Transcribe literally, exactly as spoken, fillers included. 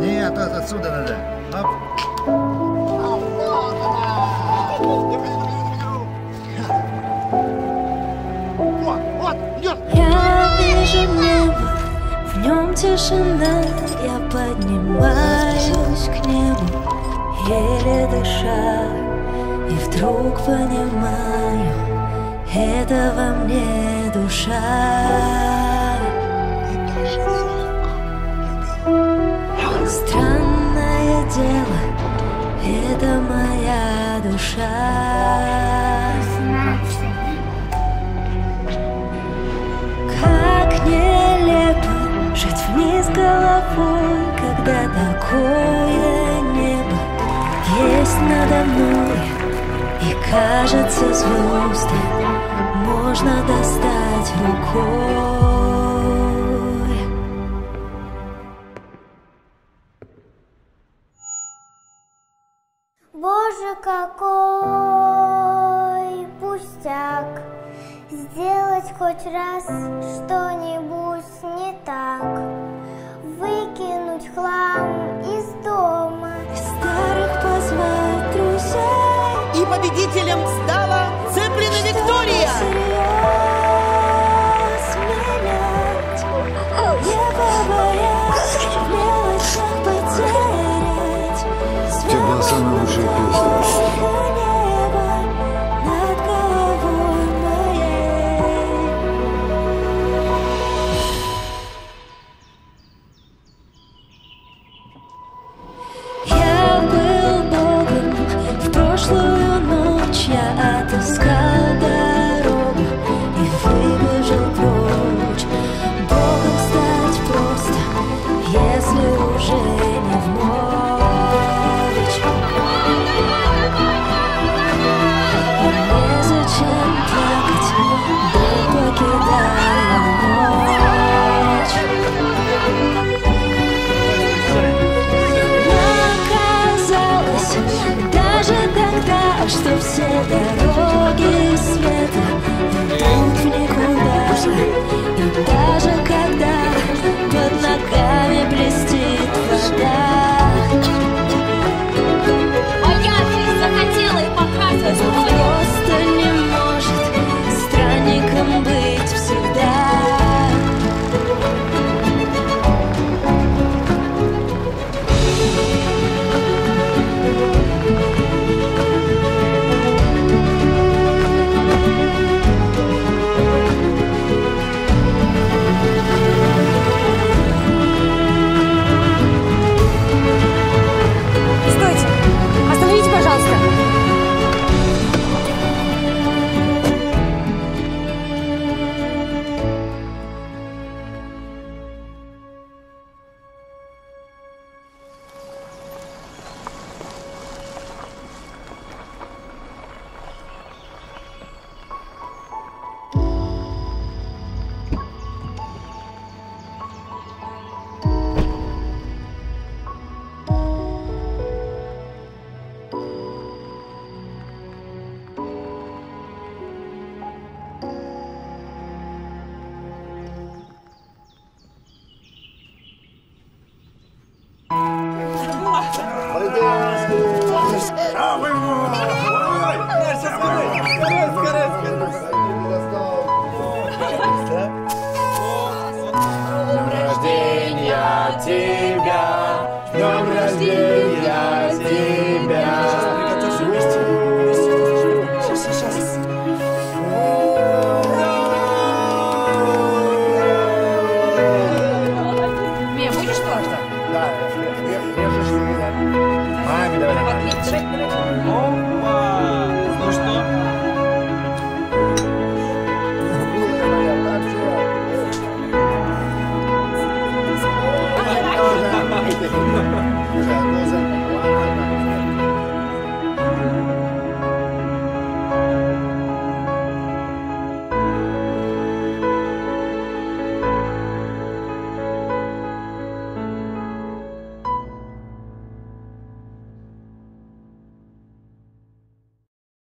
Нет, отсюда надо. Оп. Вот, вот, идет. Я вижу небо, в нем тишина. Я поднимаюсь к небу, еле дыша, и вдруг понимаю, это во мне душа. Странное дело, это моя душа. Как нелепо жить вниз головой, когда такое небо есть надо мной. И кажется, звезды можно достать рукой. Боже, какой пустяк, сделать хоть раз что-нибудь не так, выкинуть хлам из дома, старых позвать друзей. И победителем стала Цеплина Виктория. Самая лучшая песня. Я был Богом, в прошлую ночь я отыскал дорогу и выбежал прочь. Богом стать просто, если уже не вновь. Что все дороги света ведут никуда, и даже когда под ногами блестит вода. А я жизнь захотела и покрасилась в воду. Просто не может странником быть всегда. Маме давай.